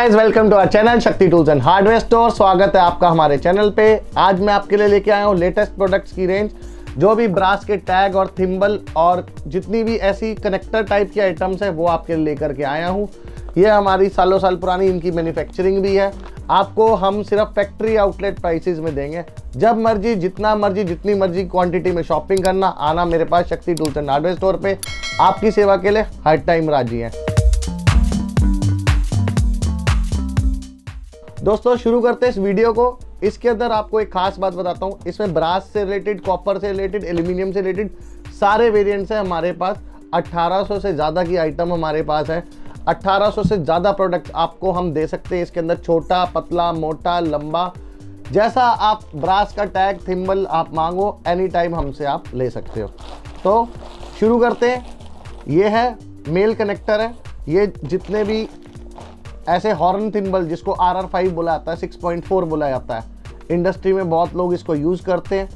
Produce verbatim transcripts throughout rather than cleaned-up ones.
Guys, welcome to our channel Shakti tools and hardware store. स्वागत है आपका हमारे चैनल पे। आज मैं आपके लिए लेके आया हूँ लेटेस्ट प्रोडक्ट्स की रेंज। जो भी ब्रास के टैग और थिम्बल और जितनी भी ऐसी कनेक्टर टाइप की आइटम्स है वो आपके लिए लेकर के आया हूँ। ये हमारी सालों साल पुरानी इनकी मैन्युफैक्चरिंग भी है। आपको हम सिर्फ फैक्ट्री आउटलेट प्राइसेस में देंगे। जब मर्जी, जितना मर्जी, जितनी मर्जी क्वांटिटी में शॉपिंग करना, आना मेरे पास शक्ति टूल्स एंड हार्डवेयर स्टोर पे। आपकी सेवा के लिए हर टाइम राजी हैं। दोस्तों, शुरू करते हैं इस वीडियो को। इसके अंदर आपको एक खास बात बताता हूँ, इसमें ब्रास से रिलेटेड, कॉपर से रिलेटेड, एल्यूमिनियम से रिलेटेड सारे वेरियंट्स हैं हमारे पास। अट्ठारह सौ से ज़्यादा की आइटम हमारे पास है। अट्ठारह सौ से ज़्यादा प्रोडक्ट आपको हम दे सकते हैं। इसके अंदर छोटा, पतला, मोटा, लंबा, जैसा आप ब्रास का टैग, थिम्बल आप मांगो, एनी टाइम हमसे आप ले सकते हो। तो शुरू करते हैं। ये है मेल कनेक्टर है। ये जितने भी ऐसे हॉर्न थिम्बल, जिसको आर आर फाइव बोला जाता है, सिक्स पॉइंट फोर बोला जाता है, इंडस्ट्री में बहुत लोग इसको यूज़ करते हैं।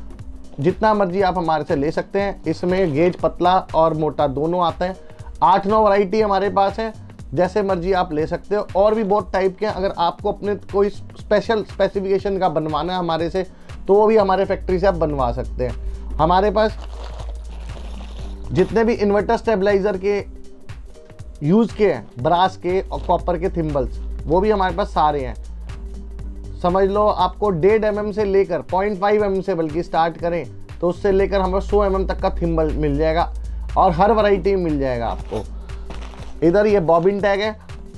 जितना मर्जी आप हमारे से ले सकते हैं। इसमें गेज पतला और मोटा दोनों आते हैं। आठ नौ वैरायटी हमारे पास है, जैसे मर्जी आप ले सकते हो। और भी बहुत टाइप के, अगर आपको अपने कोई स्पेशल स्पेसिफिकेशन का बनवाना है हमारे से, तो वो भी हमारे फैक्ट्री से आप बनवा सकते हैं। हमारे पास जितने भी इन्वर्टर स्टेबलाइज़र के यूज़ के हैं, ब्रास के और कॉपर के थिम्बल्स, वो भी हमारे पास सारे हैं। समझ लो आपको डेढ़ एम एम से लेकर पॉइंट फाइव एम एम से बल्कि स्टार्ट करें तो उससे लेकर हमें सौ एम एम तक का थिम्बल मिल जाएगा और हर वैरायटी मिल जाएगा आपको। इधर ये बॉबिन टैग है।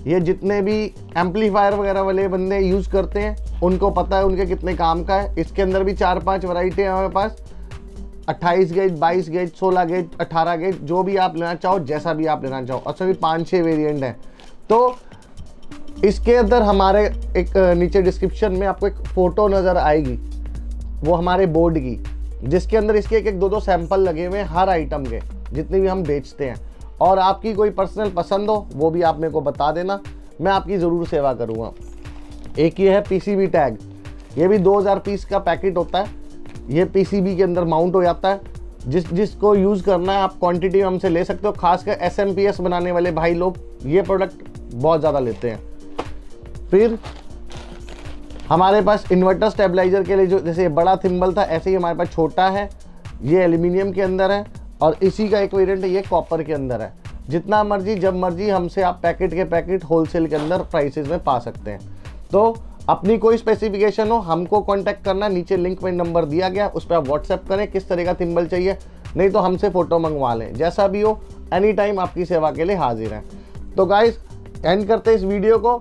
ये जितने भी एम्पलीफायर वगैरह वाले बंदे यूज़ करते हैं उनको पता है उनके कितने काम का है। इसके अंदर भी चार पांच वैरायटी है हमारे पास। अट्ठाईस गेज, बाईस गेज, सोलह गेज, अट्ठारह गेज, जो भी आप लेना चाहो, जैसा भी आप लेना चाहो। उसमें भी पाँच छः वेरिएंट हैं। तो इसके अंदर हमारे एक नीचे डिस्क्रिप्शन में आपको एक फ़ोटो नज़र आएगी, वो हमारे बोर्ड की, जिसके अंदर इसके एक एक दो दो सैंपल लगे हुए हैं हर आइटम के, जितने भी हम बेचते हैं। और आपकी कोई पर्सनल पसंद हो वो भी आप मेरे को बता देना, मैं आपकी ज़रूर सेवा करूँगा। एक ये है पीसीबी टैग। ये भी दो हज़ार पीस का पैकेट होता है। ये पीसीबी के अंदर माउंट हो जाता है। जिस जिसको यूज़ करना है आप क्वांटिटी में हमसे ले सकते हो। खासकर एसएमटीएस बनाने वाले भाई लोग ये प्रोडक्ट बहुत ज़्यादा लेते हैं। फिर हमारे पास इन्वर्टर स्टेबलाइज़र के लिए, जो जैसे बड़ा थिम्बल था, ऐसे ही हमारे पास छोटा है। ये एल्यूमिनियम के अंदर है और इसी का एक वेरिएंट ये कॉपर के अंदर है। जितना मर्जी, जब मर्जी हमसे आप पैकेट के पैकेट होलसेल के अंदर प्राइसेस में पा सकते हैं। तो अपनी कोई स्पेसिफिकेशन हो, हमको कांटेक्ट करना। नीचे लिंक में नंबर दिया गया, उस पर आप व्हाट्सएप करें किस तरह का थिम्बल चाहिए, नहीं तो हमसे फ़ोटो मंगवा लें। जैसा भी हो, एनी टाइम आपकी सेवा के लिए हाजिर हैं। तो गाइस, एंड करते इस वीडियो को।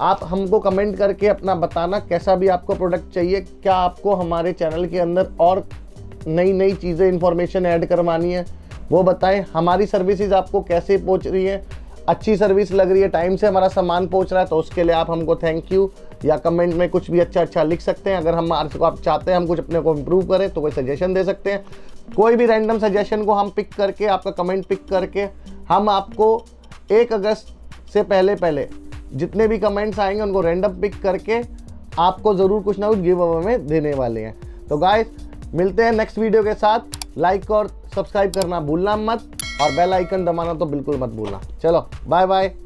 आप हमको कमेंट करके अपना बताना कैसा भी आपको प्रोडक्ट चाहिए। क्या आपको हमारे चैनल के अंदर और नई नई चीज़ें, इन्फॉर्मेशन ऐड करवानी है वो बताएं। हमारी सर्विसेज आपको कैसे पहुंच रही है, अच्छी सर्विस लग रही है, टाइम से हमारा सामान पहुंच रहा है, तो उसके लिए आप हमको थैंक यू या कमेंट में कुछ भी अच्छा अच्छा लिख सकते हैं। अगर हम आपको आप चाहते हैं हम कुछ अपने को इम्प्रूव करें तो कोई सजेशन दे सकते हैं। कोई भी रैंडम सजेशन को हम पिक करके, आपका कमेंट पिक करके, हम आपको एक अगस्त से पहले पहले जितने भी कमेंट्स आएंगे उनको रैंडम पिक करके आपको ज़रूर कुछ ना कुछ गिव अवे में देने वाले हैं। तो गाइस, मिलते हैं नेक्स्ट वीडियो के साथ। लाइक और सब्सक्राइब करना भूलना मत, और बेल आइकन दबाना तो बिल्कुल मत भूलना। चलो, बाय बाय।